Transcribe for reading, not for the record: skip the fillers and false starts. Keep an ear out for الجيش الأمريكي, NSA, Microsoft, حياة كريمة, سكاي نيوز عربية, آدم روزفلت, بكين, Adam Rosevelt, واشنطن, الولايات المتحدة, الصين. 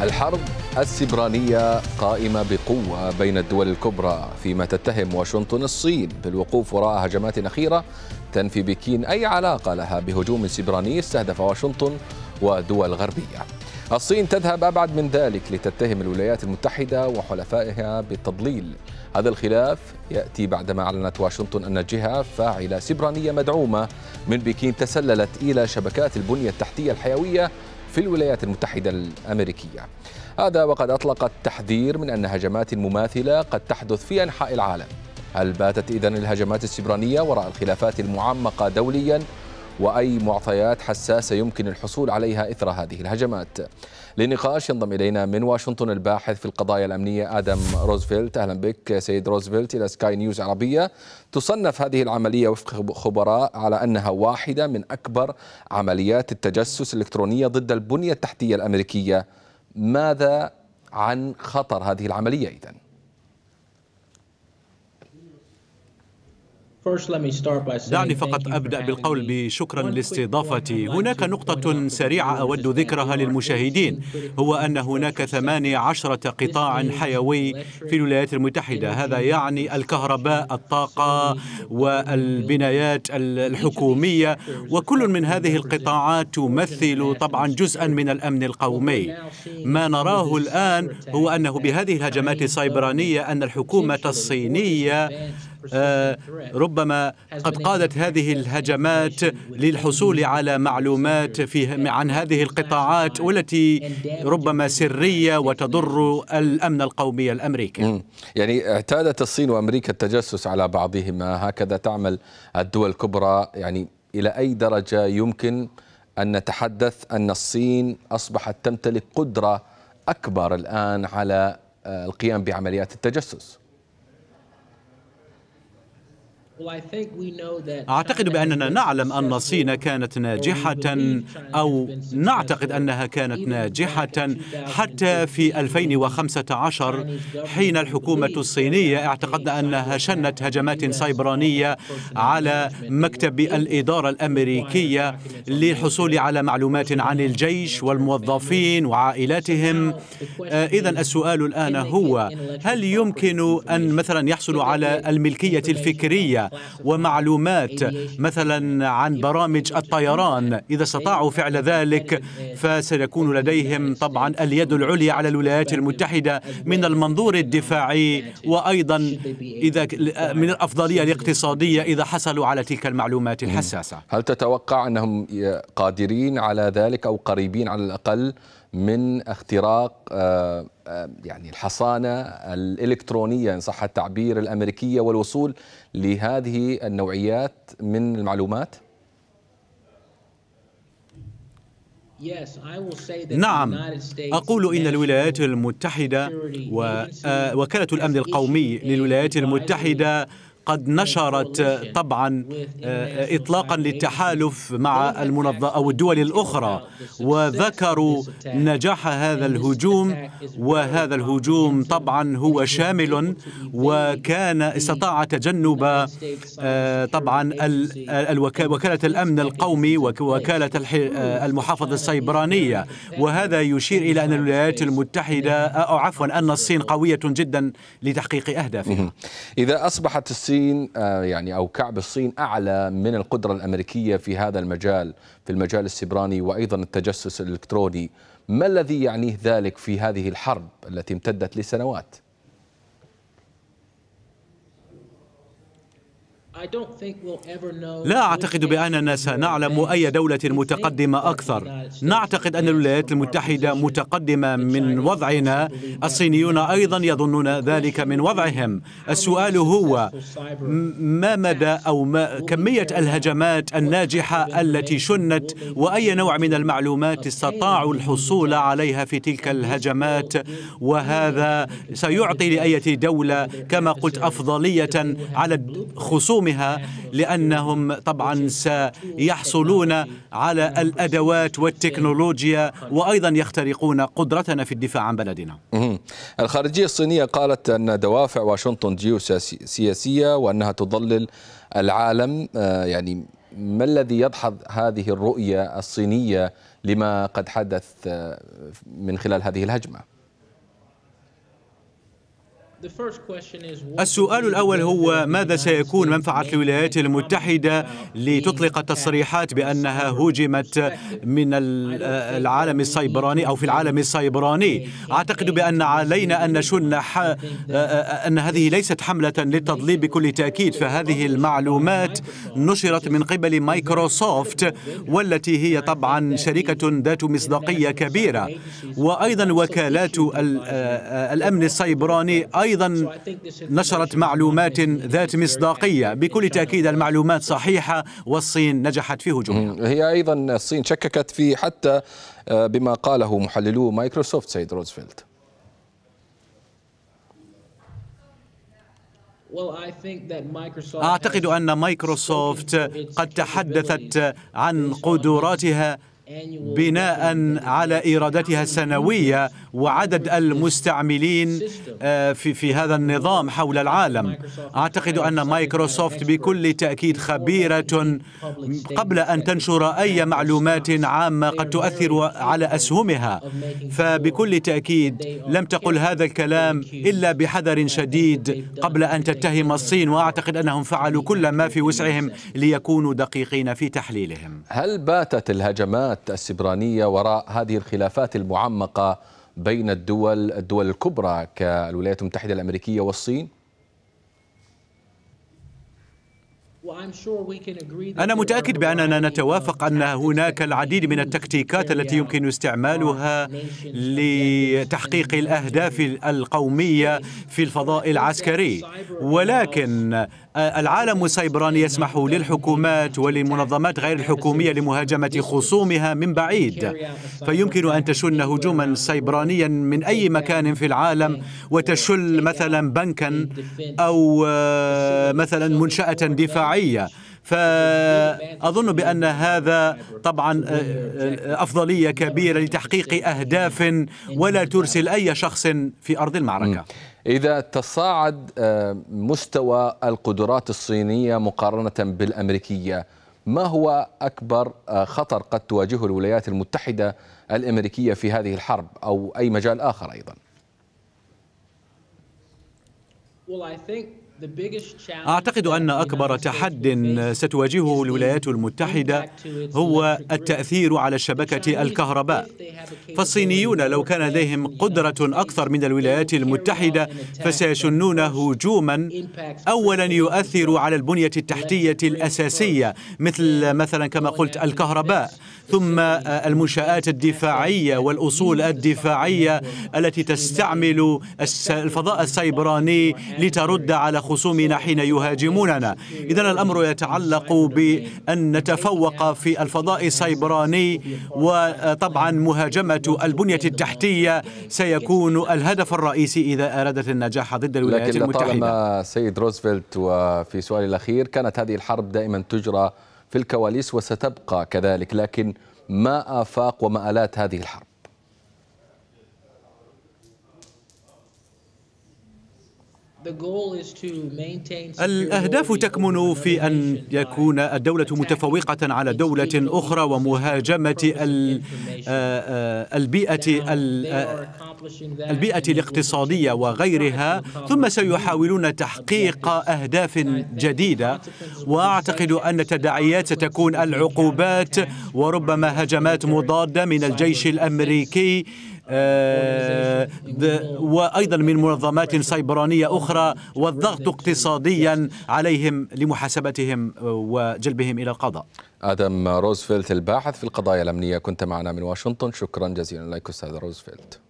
الحرب السبرانية قائمة بقوة بين الدول الكبرى، فيما تتهم واشنطن الصين بالوقوف وراء هجمات أخيرة تنفي بكين أي علاقة لها بهجوم سبراني استهدف واشنطن ودول غربية. الصين تذهب أبعد من ذلك لتتهم الولايات المتحدة وحلفائها بالتضليل. هذا الخلاف يأتي بعدما أعلنت واشنطن أن جهة فاعلة سبرانية مدعومة من بكين تسللت إلى شبكات البنية التحتية الحيوية في الولايات المتحدة الأمريكية. هذا وقد أطلقت تحذير من أن هجمات مماثلة قد تحدث في أنحاء العالم. هل باتت إذن الهجمات السبرانية وراء الخلافات المعمقة دولياً؟ وأي معطيات حساسة يمكن الحصول عليها إثر هذه الهجمات؟ لنقاش ينضم إلينا من واشنطن الباحث في القضايا الأمنية آدم روزفلت. أهلا بك سيد روزفلت إلى سكاي نيوز عربية. تصنف هذه العملية وفق خبراء على أنها واحدة من أكبر عمليات التجسس الإلكترونية ضد البنية التحتية الأمريكية. ماذا عن خطر هذه العملية إذن؟ دعني فقط أبدأ بالقول بشكرا لاستضافتي. هناك نقطة سريعة أود ذكرها للمشاهدين، هو أن هناك 18 قطاع حيوي في الولايات المتحدة. هذا يعني الكهرباء، الطاقة والبنايات الحكومية، وكل من هذه القطاعات تمثل طبعا جزءا من الأمن القومي. ما نراه الآن هو أنه بهذه الهجمات السيبرانية أن الحكومة الصينية ربما قد قادت هذه الهجمات للحصول على معلومات عن هذه القطاعات والتي ربما سرية وتضر الأمن القومي الأمريكي. يعني اعتادت الصين وأمريكا التجسس على بعضهما، هكذا تعمل الدول الكبرى. يعني إلى أي درجة يمكن أن نتحدث أن الصين أصبحت تمتلك قدرة أكبر الآن على القيام بعمليات التجسس؟ أعتقد بأننا نعلم أن الصين كانت ناجحة، أو نعتقد أنها كانت ناجحة حتى في 2015 حين الحكومة الصينية اعتقدنا أنها شنت هجمات سيبرانية على مكتب الإدارة الأمريكية للحصول على معلومات عن الجيش والموظفين وعائلاتهم. إذن السؤال الآن هو هل يمكن أن مثلا يحصل على الملكية الفكرية ومعلومات مثلا عن برامج الطيران؟ إذا استطاعوا فعل ذلك فسيكون لديهم طبعا اليد العليا على الولايات المتحدة من المنظور الدفاعي، وأيضا إذا من الأفضلية الاقتصادية إذا حصلوا على تلك المعلومات الحساسة. هل تتوقع أنهم قادرين على ذلك أو قريبين على الأقل من اختراق يعني الحصانة الإلكترونية إن صح التعبير الأمريكية والوصول لهذه النوعيات من المعلومات؟ نعم، أقول إن الولايات المتحدة ووكالة الأمن القومي للولايات المتحدة قد نشرت طبعا إطلاقا للتحالف مع المنظمة أو الدول الأخرى، وذكروا نجاح هذا الهجوم، وهذا الهجوم طبعا هو شامل وكان استطاع تجنب طبعا وكالة الأمن القومي ووكالة المحافظة السيبرانية. وهذا يشير إلى أن الولايات المتحدة أو عفوا أن الصين قوية جدا لتحقيق أهدافها. إذا أصبحت الصين يعني أو كعب الصين أعلى من القدرة الأمريكية في هذا المجال، في المجال السبراني وأيضا التجسس الإلكتروني، ما الذي يعنيه ذلك في هذه الحرب التي امتدت لسنوات؟ لا أعتقد بأننا سنعلم أي دولة متقدمة أكثر. نعتقد أن الولايات المتحدة متقدمة من وضعنا، الصينيون أيضا يظنون ذلك من وضعهم. السؤال هو ما مدى أو ما كمية الهجمات الناجحة التي شنت، وأي نوع من المعلومات استطاعوا الحصول عليها في تلك الهجمات، وهذا سيعطي لأي دولة كما قلت أفضلية على خصوم، لأنهم طبعا سيحصلون على الأدوات والتكنولوجيا وأيضا يخترقون قدرتنا في الدفاع عن بلدنا. الخارجية الصينية قالت أن دوافع واشنطن جيوسياسية وأنها تضلل العالم. يعني ما الذي يدحض هذه الرؤية الصينية لما قد حدث من خلال هذه الهجمة؟ السؤال الأول هو ماذا سيكون منفعة الولايات المتحدة لتطلق التصريحات بأنها هجمت من العالم السيبراني أو في العالم السيبراني؟ أعتقد بأن علينا أن نشن أن هذه ليست حملة للتضليل بكل تأكيد، فهذه المعلومات نشرت من قبل مايكروسوفت والتي هي طبعا شركة ذات مصداقية كبيرة، وأيضا وكالات الأمن السيبراني أيضا نشرت معلومات ذات مصداقية. بكل تأكيد المعلومات صحيحة والصين نجحت في هجومها. هي أيضا الصين شككت في حتى بما قاله محللو مايكروسوفت سيد روزفلت. أعتقد أن مايكروسوفت قد تحدثت عن قدراتها بناء على إيراداتها السنوية وعدد المستعملين في هذا النظام حول العالم. أعتقد أن مايكروسوفت بكل تأكيد خبيرة قبل أن تنشر أي معلومات عامة قد تؤثر على أسهمها، فبكل تأكيد لم تقل هذا الكلام إلا بحذر شديد قبل أن تتهم الصين، وأعتقد أنهم فعلوا كل ما في وسعهم ليكونوا دقيقين في تحليلهم. هل باتت الهجمات السبرانية وراء هذه الخلافات المعمقة بين الدول الكبرى كالولايات المتحدة الأمريكية والصين؟ أنا متأكد بأننا نتوافق أن هناك العديد من التكتيكات التي يمكن استعمالها لتحقيق الأهداف القومية في الفضاء العسكري، ولكن العالم السيبراني يسمح للحكومات وللمنظمات غير الحكومية لمهاجمة خصومها من بعيد، فيمكن أن تشن هجوما سيبرانيا من أي مكان في العالم وتشل مثلا بنكا أو مثلا منشأة دفاعية، فأظن بأن هذا طبعا أفضلية كبيرة لتحقيق أهداف ولا ترسل أي شخص في أرض المعركة. إذا تصاعد مستوى القدرات الصينية مقارنة بالأمريكية، ما هو أكبر خطر قد تواجهه الولايات المتحدة الأمريكية في هذه الحرب أو أي مجال آخر أيضا؟ أعتقد أن أكبر تحدي ستواجهه الولايات المتحدة هو التأثير على شبكة الكهرباء، فالصينيون لو كان لديهم قدرة أكثر من الولايات المتحدة فسيشنون هجوما أولا يؤثر على البنية التحتية الأساسية مثلا كما قلت الكهرباء، ثم المنشآت الدفاعية والأصول الدفاعية التي تستعمل الفضاء السيبراني لترد على خصومنا حين يهاجموننا. إذن الأمر يتعلق بأن نتفوق في الفضاء السيبراني، وطبعا مهاجمة البنية التحتية سيكون الهدف الرئيسي إذا أرادت النجاح ضد الولايات المتحدة. لكن لطالما سيد روزفلت وفي سؤالي الأخير كانت هذه الحرب دائما تجرى في الكواليس وستبقى كذلك، لكن ما آفاق وما آلات هذه الحرب؟ الأهداف تكمن في أن يكون الدولة متفوقة على دولة أخرى ومهاجمة البيئة الاقتصادية وغيرها، ثم سيحاولون تحقيق أهداف جديدة، وأعتقد أن التداعيات ستكون العقوبات وربما هجمات مضادة من الجيش الأمريكي وأيضا من منظمات سيبرانية أخرى، والضغط اقتصاديا عليهم لمحاسبتهم وجلبهم إلى القضاء. آدم روزفلت الباحث في القضايا الأمنية كنت معنا من واشنطن، شكرا جزيلا لك أستاذ روزفلت.